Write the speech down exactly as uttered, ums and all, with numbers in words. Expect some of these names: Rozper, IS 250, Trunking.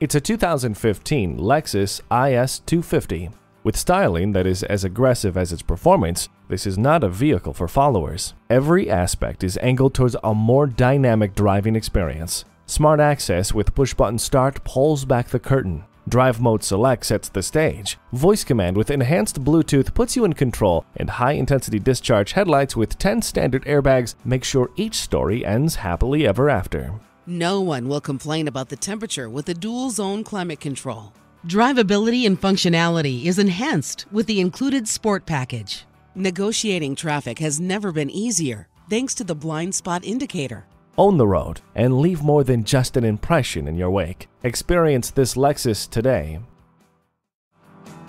It's a two thousand fifteen Lexus I S two fifty. With styling that is as aggressive as its performance, this is not a vehicle for followers. Every aspect is angled towards a more dynamic driving experience. Smart access with push-button start pulls back the curtain. Drive mode select sets the stage. Voice command with enhanced Bluetooth puts you in control, and high-intensity discharge headlights with ten standard airbags make sure each story ends happily ever after. No one will complain about the temperature with the dual-zone climate control. Drivability and functionality is enhanced with the included sport package. Negotiating traffic has never been easier thanks to the blind spot indicator. Own the road and leave more than just an impression in your wake. Experience this Lexus today.